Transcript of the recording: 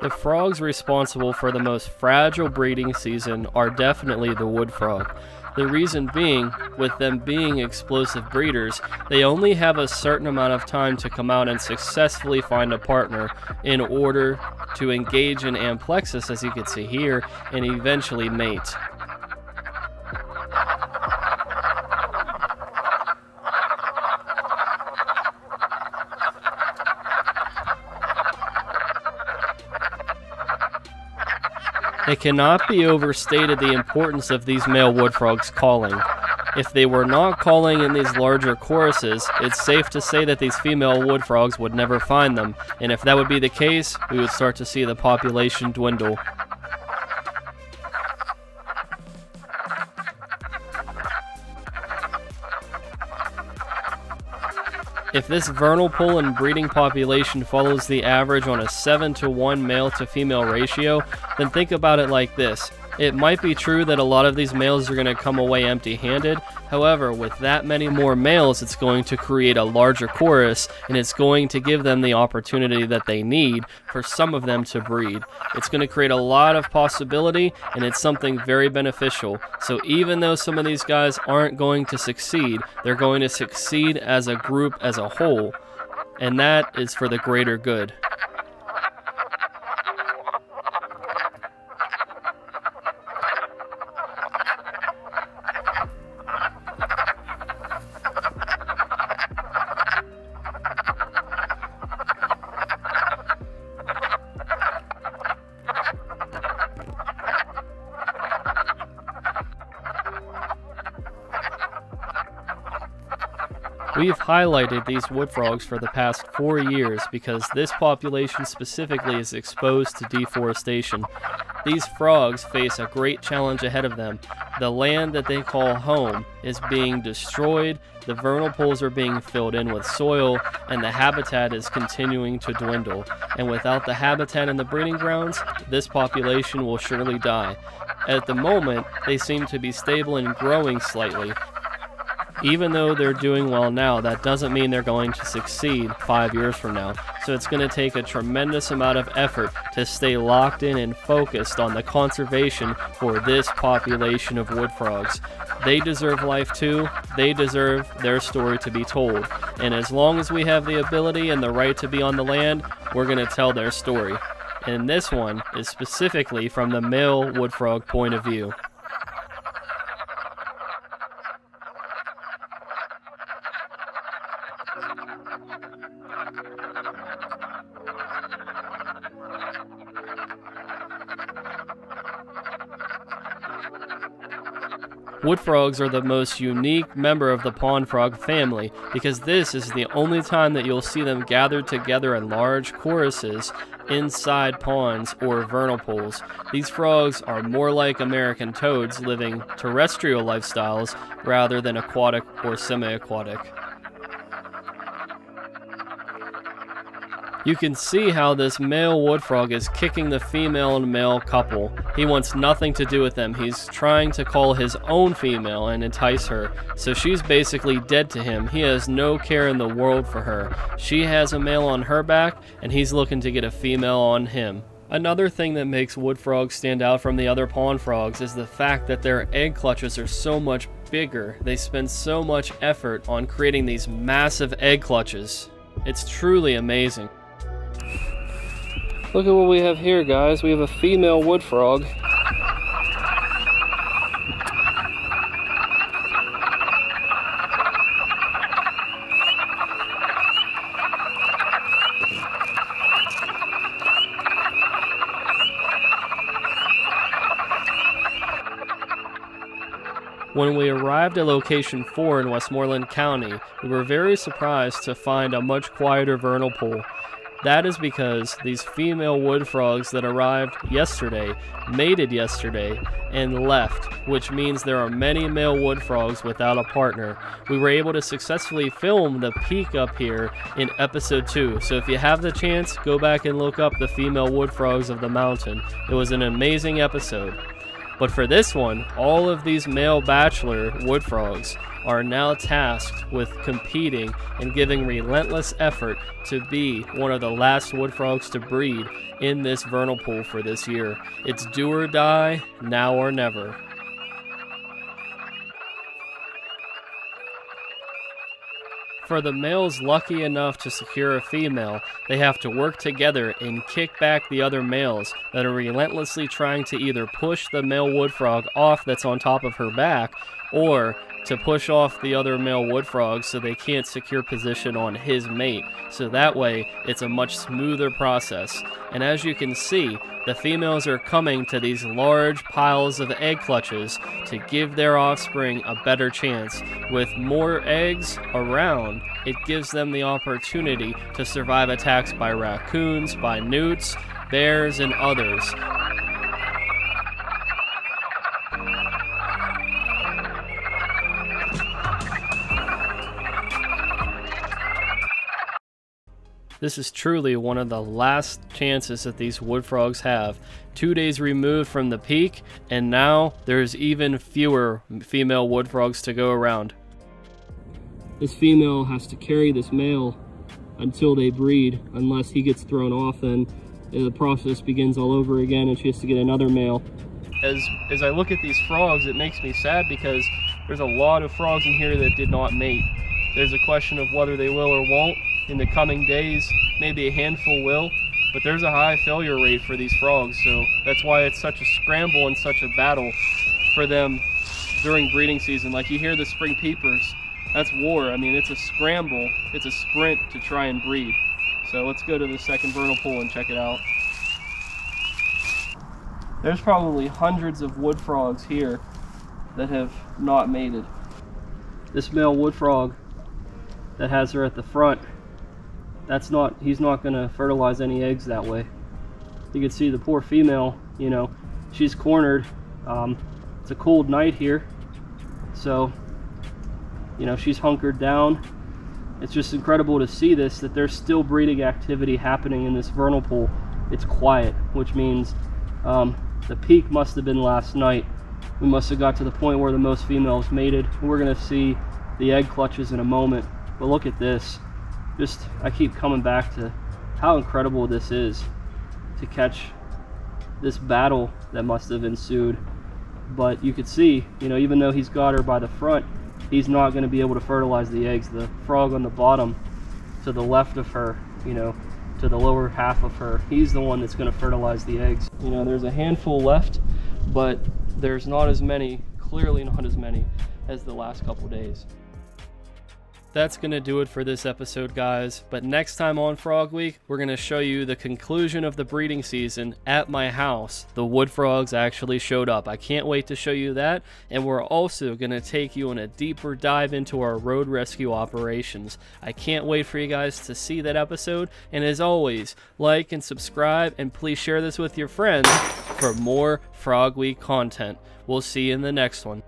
The frogs responsible for the most fragile breeding season are definitely the wood frog. The reason being, with them being explosive breeders, they only have a certain amount of time to come out and successfully find a partner in order to engage in amplexus, as you can see here, and eventually mate. It cannot be overstated the importance of these male wood frogs calling. If they were not calling in these larger choruses, it's safe to say that these female wood frogs would never find them, and if that would be the case, we would start to see the population dwindle. If this vernal pool and breeding population follows the average on a 7-to-1 male to female ratio, then think about it like this. It might be true that a lot of these males are going to come away empty-handed, however, with that many more males, it's going to create a larger chorus, and it's going to give them the opportunity that they need for some of them to breed. It's going to create a lot of possibility, and it's something very beneficial. So even though some of these guys aren't going to succeed, they're going to succeed as a group as a whole, and that is for the greater good. We've highlighted these wood frogs for the past 4 years because this population specifically is exposed to deforestation. These frogs face a great challenge ahead of them. The land that they call home is being destroyed, the vernal pools are being filled in with soil, and the habitat is continuing to dwindle. And without the habitat and the breeding grounds, this population will surely die. At the moment, they seem to be stable and growing slightly. Even though they're doing well now, that doesn't mean they're going to succeed 5 years from now. So it's going to take a tremendous amount of effort to stay locked in and focused on the conservation for this population of wood frogs. They deserve life too. They deserve their story to be told. And as long as we have the ability and the right to be on the land, we're going to tell their story. And this one is specifically from the male wood frog point of view. Wood frogs are the most unique member of the pond frog family because this is the only time that you'll see them gathered together in large choruses inside ponds or vernal pools. These frogs are more like American toads living terrestrial lifestyles rather than aquatic or semi-aquatic. You can see how this male wood frog is kicking the female and male couple. He wants nothing to do with them. He's trying to call his own female and entice her, so she's basically dead to him. He has no care in the world for her. She has a male on her back, and he's looking to get a female on him. Another thing that makes wood frogs stand out from the other pond frogs is the fact that their egg clutches are so much bigger. They spend so much effort on creating these massive egg clutches. It's truly amazing. Look at what we have here, guys. We have a female wood frog. When we arrived at location 4 in Westmoreland County, we were very surprised to find a much quieter vernal pool. That is because these female wood frogs that arrived yesterday mated yesterday and left, which means there are many male wood frogs without a partner. We were able to successfully film the peak up here in episode 2, so if you have the chance, go back and look up the female wood frogs of the mountain. It was an amazing episode. But for this one, all of these male bachelor wood frogs are now tasked with competing and giving relentless effort to be one of the last wood frogs to breed in this vernal pool for this year. It's do or die, now or never. For the males lucky enough to secure a female, they have to work together and kick back the other males that are relentlessly trying to either push the male wood frog off that's on top of her back, or to push off the other male wood frog so they can't secure position on his mate. So that way, it's a much smoother process. And as you can see, the females are coming to these large piles of egg clutches to give their offspring a better chance. With more eggs around, it gives them the opportunity to survive attacks by raccoons, by newts, bears, and others. This is truly one of the last chances that these wood frogs have. 2 days removed from the peak, and now there's even fewer female wood frogs to go around. This female has to carry this male until they breed, unless he gets thrown off, then the process begins all over again and she has to get another male. As I look at these frogs, it makes me sad because there's a lot of frogs in here that did not mate. There's a question of whether they will or won't. In the coming days, maybe a handful will, but there's a high failure rate for these frogs, so that's why it's such a scramble and such a battle for them during breeding season. Like you hear the spring peepers, that's war. I mean, it's a scramble, it's a sprint to try and breed. So let's go to the second vernal pool and check it out. There's probably hundreds of wood frogs here that have not mated. This male wood frog that has her at the front, he's not gonna fertilize any eggs that way. You can see the poor female, you know, she's cornered. It's a cold night here, so, you know, she's hunkered down. It's just incredible to see this, that there's still breeding activity happening in this vernal pool. It's quiet, which means the peak must have been last night. We must have got to the point where the most females mated. We're gonna see the egg clutches in a moment, but look at this. I keep coming back to how incredible this is to catch this battle that must have ensued. But you could see, you know, even though he's got her by the front, he's not going to be able to fertilize the eggs. The frog on the bottom to the left of her, you know, to the lower half of her, he's the one that's going to fertilize the eggs. You know, there's a handful left, but there's not as many, clearly not as many as the last couple days. That's going to do it for this episode, guys, but next time on Frog Week, we're going to show you the conclusion of the breeding season at my house. The wood frogs actually showed up. I can't wait to show you that, and we're also going to take you on a deeper dive into our road rescue operations. I can't wait for you guys to see that episode, and as always, like and subscribe, and please share this with your friends for more Frog Week content. We'll see you in the next one.